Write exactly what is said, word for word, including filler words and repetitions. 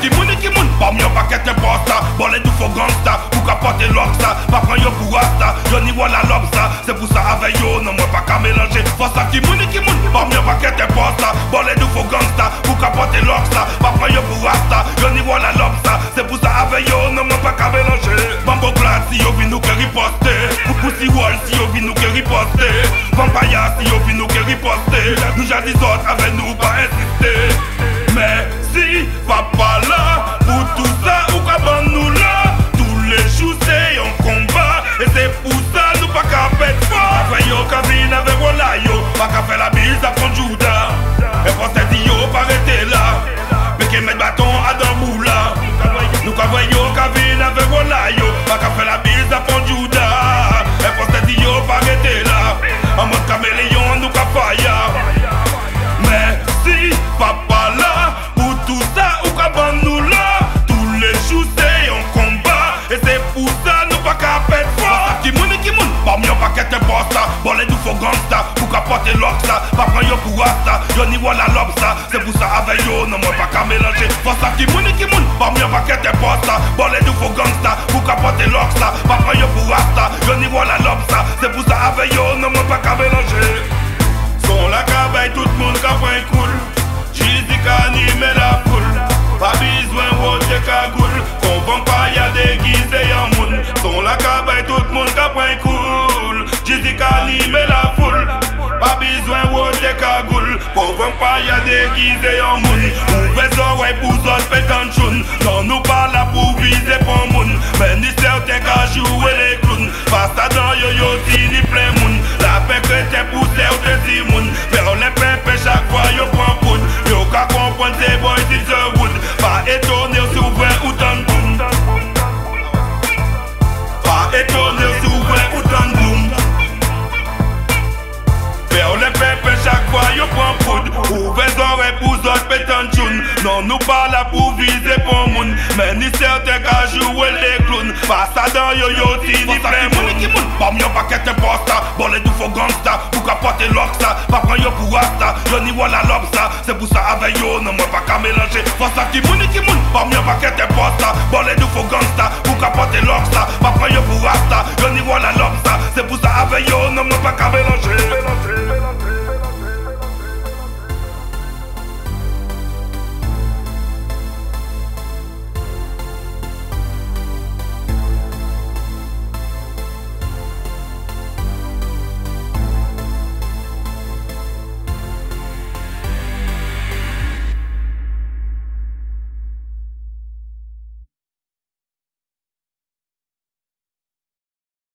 Ki moun ki moun, bam yon pa kete bosta. Bole du fo gangsta, pou ka pote loksa. Pa pran yon pou rasta, yon ni wala lobsa. Se pou sa ave yo, nan mwen pa ka melange. Fosa ki moun ki moun, bam yon pa kete bosta. Bole du fo gangsta, pou ka pote loksa. Pa pran yon pou rasta, yon ni wala lobsa. Se pou sa ave yo, nan mwen pa ka melange. Bambo glad si yo vi nou ke riposte. Pousi wol si yo vi nou ke riposte. Vampaya si yo vi nou ke riposte. Nou jadi zot ave nou pa insiste. Merci papa là pour tout ça ou qu'à ban nous là. Tous les jours c'est un combat et c'est pour ça nous pas qu'à faire fort. Après yo cabine avec voilà yo pas qu'à faire la bise à prendre Judas. Et pour cette yo pas arrêter là. Mais qu'est mettre bâton à dans moula. Nous qu'à voir yo cabine avec voilà yo pas qu'à faire la bise à prendre Judas. Et pour cette yo pas arrêter là. En mode caméléon nous qu'à faillir. Merci papa. Bole du fo gangsta, pou ka pote loksa. Pa pran yo pou rasta, yo ni wala lobsa. Se pou sa ave yo, nan mwen pa ka melange. Fosa ki moun ki moun, bam yo pa kete bosta. Bole du fo gangsta, pou ka pote loksa. Pa pran yo pou rasta, yo ni wala lobsa. Se pou sa ave yo, nan mwen pa ka melange. Son la ka bay, tout moun ka fwen koul. Jizi ka anime la poule. Pa bizwen wote ka goul. Kon van pa ya degize yon moun. Son la ka bay, tout moun ka fwen koul. Jizi ka anime la foule, pa bizwen wote ka goul. Kon van pa ya degize yon moun. Ouve zorey pou zot petanchoun. Nan nou pa la pou vize pon moun. Men ni serten ka joue le kloun. Pasta dan yo yo si ni plen moun. La fe kreten pou serten si moun. Fer le pepe chak fwa yo pran poun. Yo ka kompon se boy si se woun. Pa etone ou souven ou tan goum. Pa etone ou souven ou tan goum. Pepe chak fwa yo pran poud. Ouve zore pou zot petanchoun. Nan nou pa la pou vize pon moun. Men ni serten ka joue le kloun. Pasa dan yo yo si ni plen moun. Bam yo pa kete bosta. Bole du fo gangsta, pou ka pote loksa. Pa pran yo pou rasta, yo ni wala lobsa. Se pou sa ave yo, nan mwen pa ka melange. Fosa ki moun ki moun, bam yo pa kete bosta. Bole du fo gangsta, pou ka pote loksa. Pa pran yo pou rasta, yo ni wala lobsa. Se pou sa ave yo, nan mwen pa ka melange.